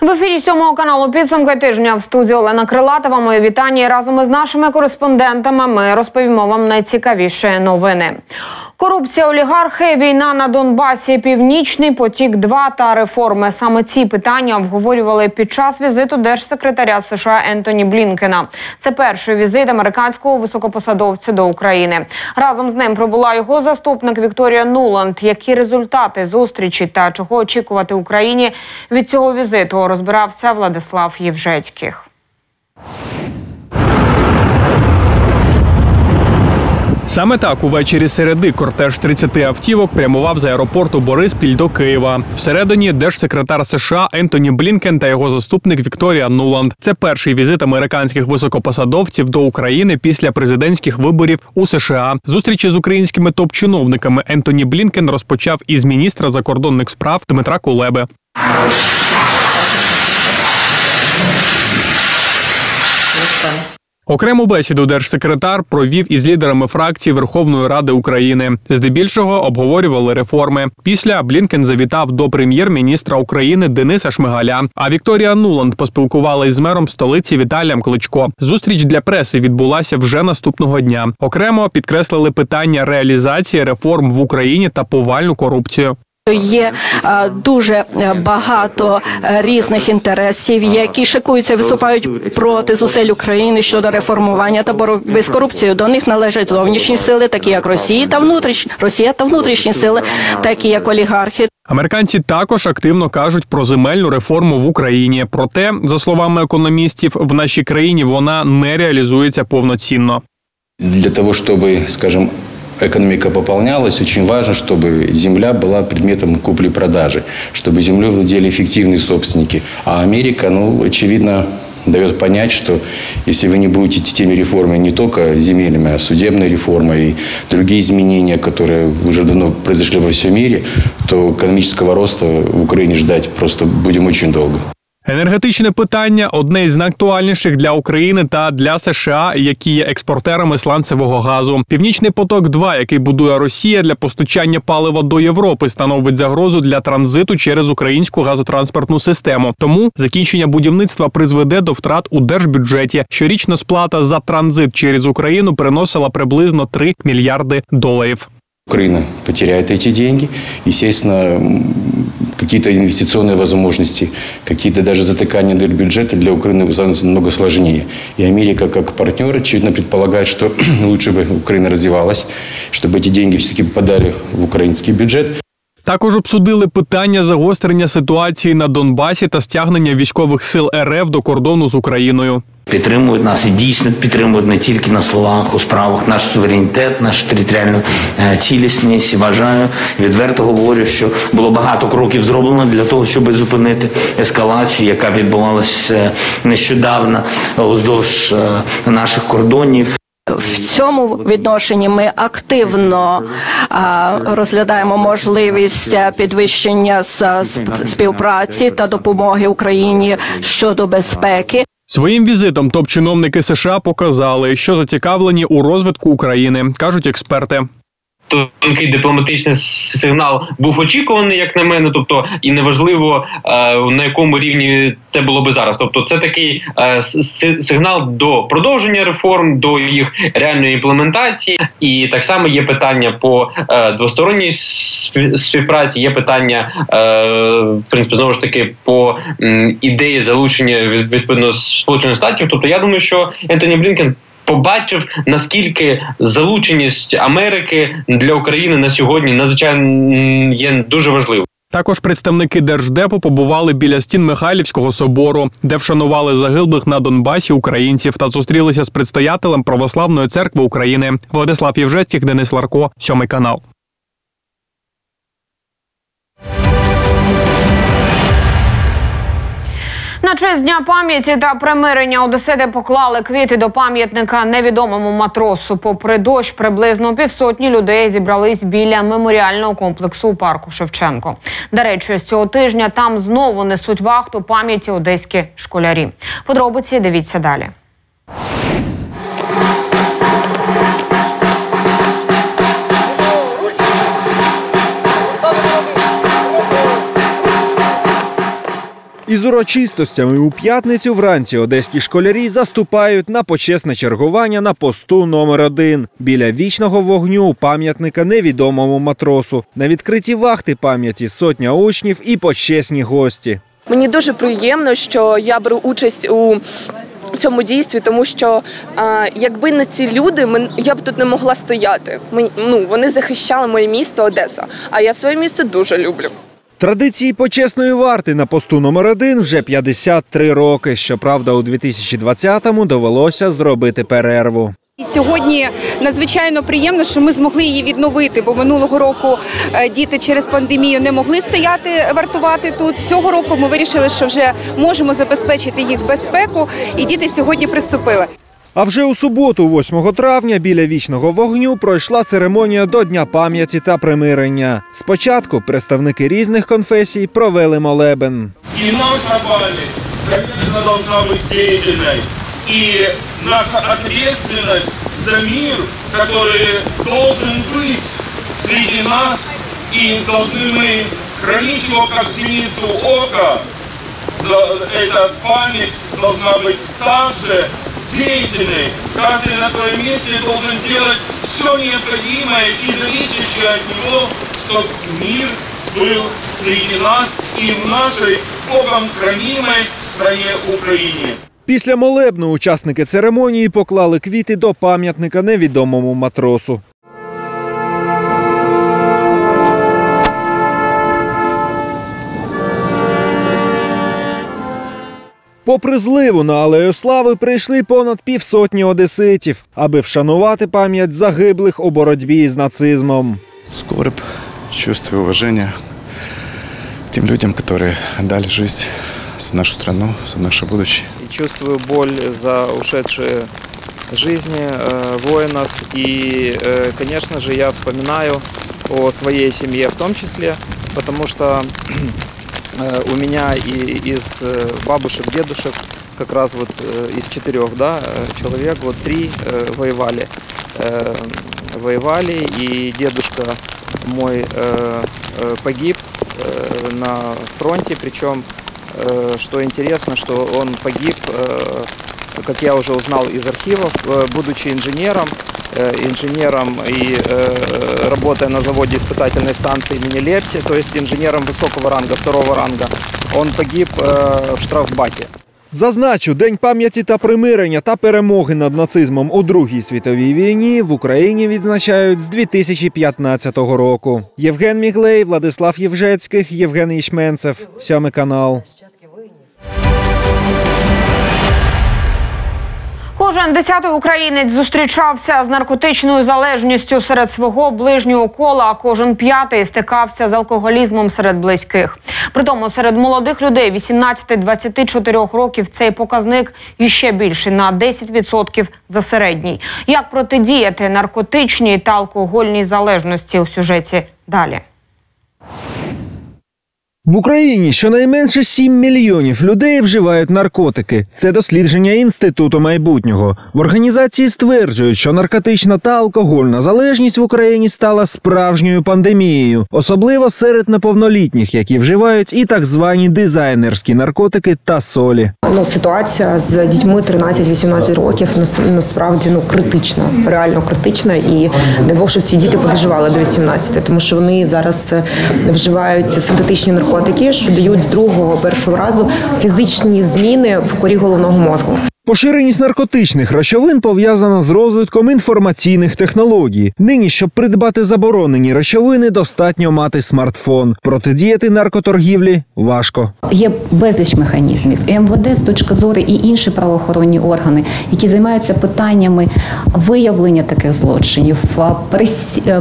В ефірі 7-го каналу «Підсумки тижня» в студії Олена Крилатова. Мої вітання. І разом із нашими кореспондентами ми розповімо вам найцікавіші новини. Корупція, олігархи, війна на Донбасі, Північний потік-2 та реформи. Саме ці питання обговорювали під час візиту держсекретаря США Ентоні Блінкена. Це перший візит американського високопосадовця до України. Разом з ним прибула його заступник Вікторія Нуланд. Які результати зустрічі та чого очікувати Україні від цього візиту, розбирався Владислав Євжецьких. Саме так увечері середи кортеж 30 автівок прямував з аеропорту Бориспіль до Києва. Всередині держсекретар США Ентоні Блінкен та його заступник Вікторія Нуланд. Це перший візит американських високопосадовців до України після президентських виборів у США. Зустрічі з українськими топ-чиновниками Ентоні Блінкен розпочав із міністра закордонних справ Дмитра Кулеби. Окрему бесіду держсекретар провів із лідерами фракцій Верховної Ради України. Здебільшого обговорювали реформи. Після Блінкен завітав до прем'єр-міністра України Дениса Шмигаля. А Вікторія Нуланд поспілкувалася з мером столиці Віталієм Кличко. Зустріч для преси відбулася вже наступного дня. Окремо підкреслили питання реалізації реформ в Україні та повальну корупцію. Є дуже багато різних інтересів, які шикуються і виступають проти зусиль України щодо реформування та боротьби з корупцією. До них належать зовнішні сили, такі як Росія та внутрішні сили, такі як олігархи. Американці також активно кажуть про земельну реформу в Україні. Проте, за словами економістів, в нашій країні вона не реалізується повноцінно. Для того, щоб, скажімо, экономика пополнялась, очень важно, чтобы земля была предметом купли-продажи, чтобы землей владели эффективные собственники. А Америка, очевидно, дает понять, что если вы не будете идти теми реформами, не только земельными, а судебной реформой и другие изменения, которые уже давно произошли во всем мире, то экономического роста в Украине ждать просто будем очень долго. Енергетичне питання – одне із найактуальніших для України та для США, які є експортерами сланцевого газу. «Північний потік-2», який будує Росія для постачання палива до Європи, становить загрозу для транзиту через українську газотранспортну систему. Тому закінчення будівництва призведе до втрат у держбюджеті. Щорічна сплата за транзит через Україну приносила приблизно 3 мільярди доларів. Украина потеряет эти деньги, естественно, какие-то инвестиционные возможности, какие-то даже затыкания бюджета для Украины намного сложнее. И Америка как партнер, очевидно, предполагает, что лучше бы Украина развивалась, чтобы эти деньги все-таки попадали в украинский бюджет. Також обсудили питання загострення ситуації на Донбасі та стягнення військових сил РФ до кордону з Україною. Підтримують нас і дійсно підтримують не тільки на словах, у справах. Наш суверенітет, нашу територіальну цілісність. Вважаю, відверто говорю, що було багато кроків зроблено для того, щоб зупинити ескалацію, яка відбувалася нещодавно уздовж наших кордонів. В цьому відношенні ми активно розглядаємо можливість підвищення співпраці та допомоги Україні щодо безпеки. Своїм візитом топ-чиновники США показали, що зацікавлені у розвитку України, кажуть експерти. Тонкий дипломатичний сигнал був очікуваний, як на мене, тобто і неважливо, на якому рівні це було би зараз. Тобто це такий сигнал до продовження реформ, до їх реальної імплементації. І так само є питання по двосторонній співпраці, є питання, в принципі, знову ж таки, по ідеї залучення відповідно Сполучених Штатів. Тобто я думаю, що Ентоні Блінкен побачив, наскільки залученість Америки для України на сьогодні, надзвичайно, є дуже важливою. Також представники Держдепу побували біля стін Михайлівського собору, де вшанували загиблих на Донбасі українців та зустрілися з предстоятелем Православної церкви України. Владислав Євжецьких, Денис Ларко, 7 канал. На честь Дня пам'яті та примирення одесити поклали квіти до пам'ятника невідомому матросу. Попри дощ, приблизно півсотні людей зібрались біля меморіального комплексу у парку Шевченко. До речі, з цього тижня там знову несуть вахту пам'яті одеські школярі. Подробиці дивіться далі. Із урочистостями у п'ятницю вранці одеські школярі заступають на почесне чергування на посту номер 1 біля вічного вогню пам'ятника невідомому матросу. На відкритті вахти пам'яті сотня учнів і почесні гості. Мені дуже приємно, що я беру участь у цьому дійстві, тому що якби не ці люди, я б тут не могла стояти. Вони захищали моє місто Одеса, а я своє місто дуже люблю. Традиції почесної варти на посту номер 1 вже 53 роки. Щоправда, у 2020-му довелося зробити перерву. Сьогодні надзвичайно приємно, що ми змогли її відновити, бо минулого року діти через пандемію не могли стояти, вартувати тут. Цього року ми вирішили, що вже можемо забезпечити їх безпеку, і діти сьогодні приступили. А вже у суботу, 8 травня, біля вічного вогню пройшла церемонія до Дня пам'яті та примирення. Спочатку представники різних конфесій провели молебен. І наша пам'ять, звісно, должна бути діяльною. И наша ответственность за мир, который должен быть среди нас, и должны мы хранить его как зеницу ока, эта память должна быть также деятельной. Каждый на своем месте должен делать все необходимое и зависящее от него, чтобы мир был среди нас и в нашей Богом хранимой стране Украине. Після молебну учасники церемонії поклали квіти до пам'ятника невідомому матросу. Попри зливу на Алею Слави прийшли понад півсотні одеситів, аби вшанувати пам'ять загиблих у боротьбі з нацизмом. Скорб, чувство уваження тим людям, які дали життя за нашу страну, за наше будущее. Чувствую боль за ушедшие жизни воинов. И, конечно же, я вспоминаю о своей семье в том числе, потому что у меня и из бабушек, дедушек, как раз вот из 4 человек, вот 3 воевали, и дедушка мой погиб на фронте, причем что интересно, что он погиб, как я уже узнал из архивов, будучи инженером и работая на заводе испытательной станции имени Лепсе, то есть инженером высокого ранга, 2-го ранга, он погиб в штрафбаке. Зазначу, День пам'яті та примирення та перемоги над нацизмом у Другій світовій війні в Україні відзначають з 2015 року. Євген Міглей, Владислав Євжецьких, Євген Ішменцев, 7 канал. Кожен 10-й українець зустрічався з наркотичною залежністю серед свого ближнього кола, а кожен 5-й стикався з алкоголізмом серед близьких. Притому серед молодих людей 18-24 років цей показник іще більший на 10% за середній. Як протидіяти наркотичній та алкогольній залежності у сюжеті далі. В Україні щонайменше 7 мільйонів людей вживають наркотики. Це дослідження Інституту майбутнього. В організації стверджують, що наркотична та алкогольна залежність в Україні стала справжньою пандемією. Особливо серед неповнолітніх, які вживають і так звані дизайнерські наркотики та солі. Ситуація з дітьми 13-18 років насправді критична, реально критична. І не бог, щоб ці діти подоживали до 18, тому що вони зараз вживають синтетичні наркотики, що дають з 2-го, 1-го разу фізичні зміни в корі головного мозку. Поширеність наркотичних речовин пов'язана з розвитком інформаційних технологій. Нині, щоб придбати заборонені речовини, достатньо мати смартфон. Протидіяти наркоторгівлі важко. Є безліч механізмів. МВД з точки зору і інші правоохоронні органи, які займаються питаннями виявлення таких злочинів,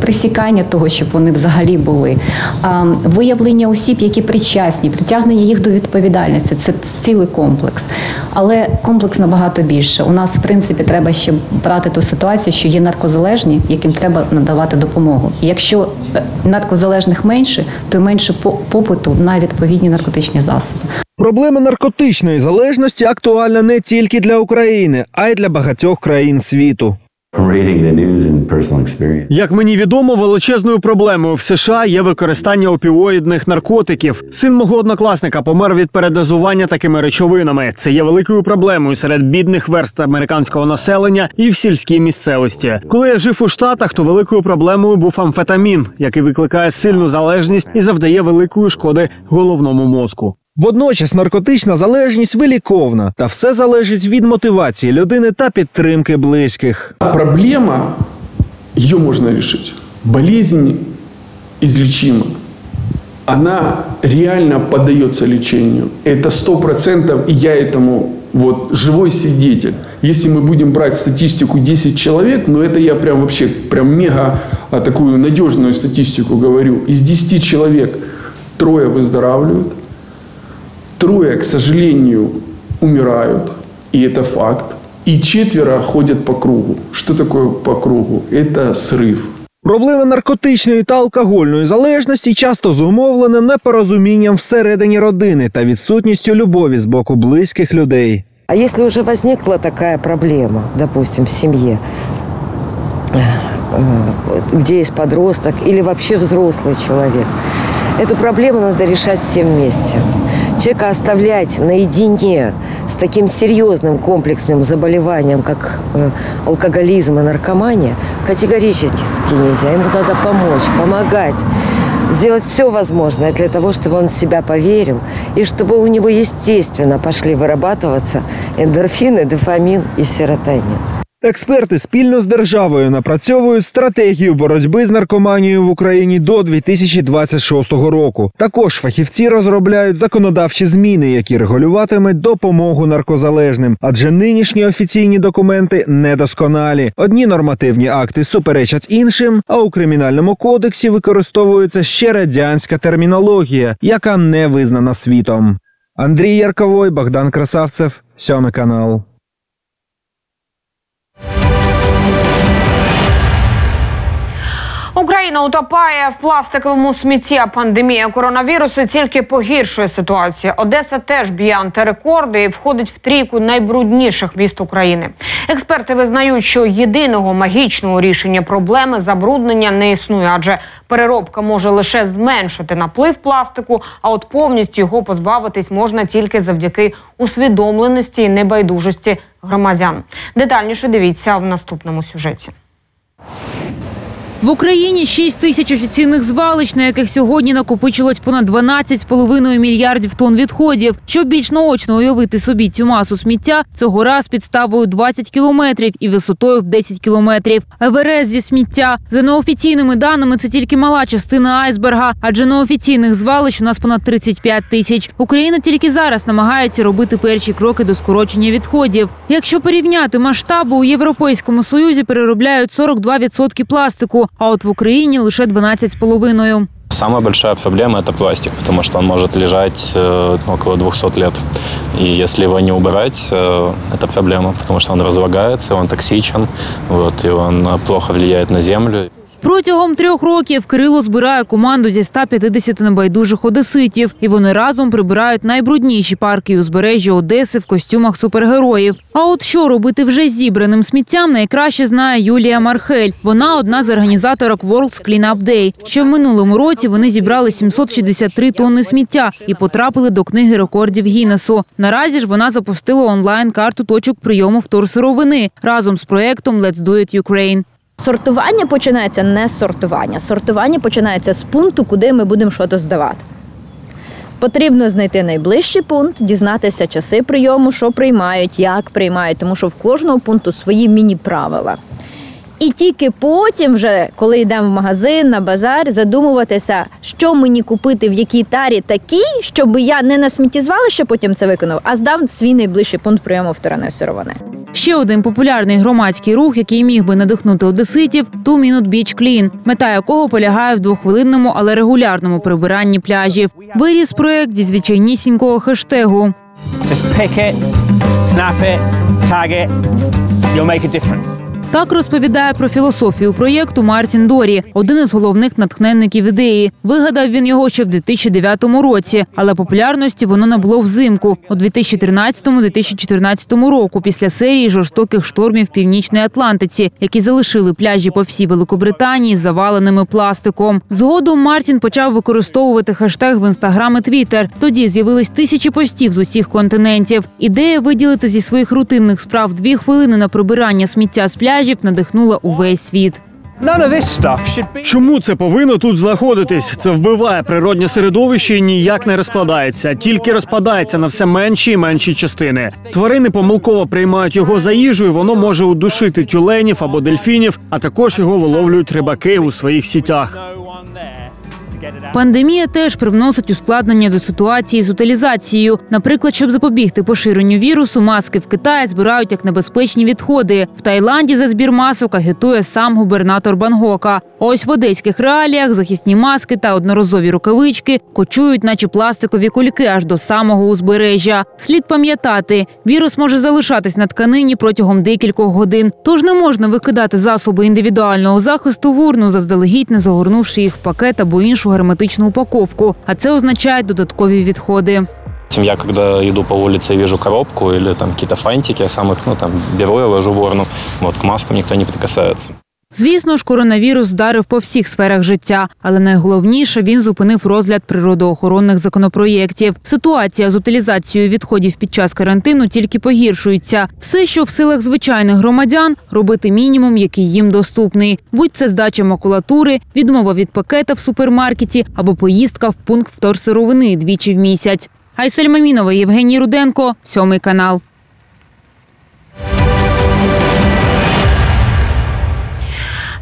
пресікання того, щоб вони взагалі були, виявлення осіб, які причасні, притягнення їх до відповідальності. Це цілий комплекс. Але комплекс набагато більше. У нас, в принципі, треба ще брати ту ситуацію, що є наркозалежні, яким треба надавати допомогу. І якщо наркозалежних менше, то й менше попиту на відповідні наркотичні засоби. Проблема наркотичної залежності актуальна не тільки для України, а й для багатьох країн світу. Як мені відомо, величезною проблемою в США є використання опіоїдних наркотиків. Син мого однокласника помер від передозування такими речовинами. Це є великою проблемою серед бідних верст американського населення і в сільській місцевості. Коли я жив у Штатах, то великою проблемою був амфетамін, який викликає сильну залежність і завдає великої шкоди головному мозку. Водночас наркотична залежність виліковна, та все залежить від мотивації людини та підтримки близьких. Проблема, її можна вирішити. Болезнь ізлічима. Вона реально піддається лікуванню. Це 100%, і я цьому живий свідок. Якщо ми будемо брати статистику 10 чоловік, ну це я прям взагалі мега таку надіжну статистику говорю. Із 10 чоловік 3 виздоравлюють. 3, к сожалению, умирают, и это факт. И 4 ходят по кругу. Что такое по кругу? Это срыв. Проблема наркотичної та алкогольної залежності часто зумовлена непорозумінням всередині родини та відсутністю любові з боку близьких людей. А якщо вже виникла така проблема, допустим, в сім'ї, де є підросток або взагалі взрослий чоловік, цю проблему треба вирішувати всім разом. Человека оставлять наедине с таким серьезным комплексным заболеванием, как алкоголизм и наркомания, категорически нельзя. Ему надо помочь, помогать, сделать все возможное для того, чтобы он в себя поверил, и чтобы у него естественно пошли вырабатываться эндорфины, дофамин и серотонин. Експерти спільно з державою напрацьовують стратегію боротьби з наркоманією в Україні до 2026 року. Також фахівці розробляють законодавчі зміни, які регулюватимуть допомогу наркозалежним. Адже нинішні офіційні документи недосконалі. Одні нормативні акти суперечать іншим, а у Кримінальному кодексі використовується ще радянська термінологія, яка не визнана світом. Андрій Ярковой, Богдан Красавцев, 7 канал. Україна утопає в пластиковому смітті, а пандемія коронавірусу тільки погіршує ситуацію. Одеса теж б'є антирекорди і входить в трійку найбрудніших міст України. Експерти визнають, що єдиного магічного рішення проблеми забруднення не існує, адже переробка може лише зменшити наплив пластику, а от повністю його позбавитись можна тільки завдяки усвідомленості і небайдужості громадян. Детальніше дивіться в наступному сюжеті. В Україні 6 тисяч офіційних звалищ, на яких сьогодні накопичилось понад 12,5 мільярдів тонн відходів. Щоб більш наочно уявити собі цю масу сміття, цього раз підставою 20 кілометрів і висотою в 10 кілометрів. Еверест зі сміття. За неофіційними даними, це тільки мала частина айсберга, адже неофіційних звалищ у нас понад 35 тисяч. Україна тільки зараз намагається робити перші кроки до скорочення відходів. Якщо порівняти масштаби, у Європейському Союзі переробляють 42% пластику, а от в Украине лише 12,5. Самая большая проблема – это пластик, потому что он может лежать около 200 лет. И если его не убирать, это проблема, потому что он разлагается, он токсичен, вот, и он плохо влияет на землю. Протягом 3 років Кирило збирає команду зі 150 небайдужих одеситів. І вони разом прибирають найбрудніші парки і узбережжя Одеси в костюмах супергероїв. А от що робити вже з зібраним сміттям, найкраще знає Юлія Мархель. Вона одна з організаторок World's Cleanup Day. Ще в минулому році вони зібрали 763 тонни сміття і потрапили до книги рекордів Гіннесу. Наразі ж вона запустила онлайн-карту точок прийому вторсировини разом з проєктом «Let's do it Ukraine». Сортування починається не з сортування. Сортування починається з пункту, куди ми будемо щось здавати. Потрібно знайти найближчий пункт, дізнатися часи прийому, що приймають, як приймають, тому що в кожного пункту свої міні-правила. І тільки потім, вже, коли йдемо в магазин, на базар, задумуватися, що мені купити, в якій тарі такій, щоб я не на сміттєзвалище потім це виконав, а здав свій найближчий пункт прийому вторинної сировини. Ще один популярний громадський рух, який міг би надихнути одеситів – Two Minute Beach Clean, мета якого полягає в двохвилинному, але регулярному прибиранні пляжів. Виріс проєкт зі звичайнісінького хештегу. Just pick it, snap it, tag it, you'll make a difference. Так розповідає про філософію проєкту Мартін Дорі, один із головних натхненників ідеї. Вигадав він його ще в 2009 році, але популярності воно набуло взимку, у 2013-2014 року, після серії жорстоких штормів в Північній Атлантиці, які залишили пляжі по всій Великобританії заваленими пластиком. Згодом Мартін почав використовувати хештег в Інстаграм і Твіттер. Тоді з'явились тисячі постів з усіх континентів. Ідея виділити зі своїх рутинних справ 2 хвилини на прибирання сміття з пляжів надихнула увесь світ. Чому це повинно тут знаходитись? Це вбиває природне середовище і ніяк не розкладається, тільки розпадається на все менші і менші частини. Тварини помилково приймають його за їжу, і воно може удушити тюленів або дельфінів, а також його виловлюють рибаки у своїх сітях. Пандемія теж привносить ускладнення до ситуації з утилізацією. Наприклад, щоб запобігти поширенню вірусу, маски в Китаї збирають як небезпечні відходи. В Таїланді за збір масок агітує сам губернатор Бангкока. А ось в одеських реаліях захисні маски та одноразові рукавички кочують, наче пластикові кульки, аж до самого узбережжя. Слід пам'ятати, вірус може залишатись на тканині протягом декількох годин, тож не можна викидати засоби індивідуального захисту в урну, заздалегідь не загорнувши їх в пакет або іншу герметичну упаковку, а це означає додаткові відходи. Я, когда иду по улице и вижу коробку или там какие-то фантики, я сам их, беру и ложу в урну. Вот к маскам никто не прикасается. Звісно ж, коронавірус вдарив по всіх сферах життя. Але найголовніше, він зупинив розгляд природоохоронних законопроєктів. Ситуація з утилізацією відходів під час карантину тільки погіршується. Все, що в силах звичайних громадян – робити мінімум, який їм доступний. Будь це здача макулатури, відмова від пакета в супермаркеті або поїздка в пункт вторсировини 2 рази в місяць. Айсель Мамінова, Євгеній Руденко, 7 канал.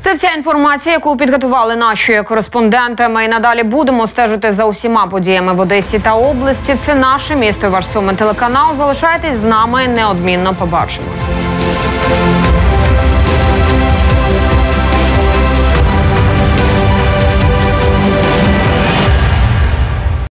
Це вся інформація, яку підготували наші кореспонденти. Ми і надалі будемо стежити за усіма подіями в Одесі та області. Це наше місто, ваш Суми телеканал. Залишайтесь з нами, неодмінно побачимо.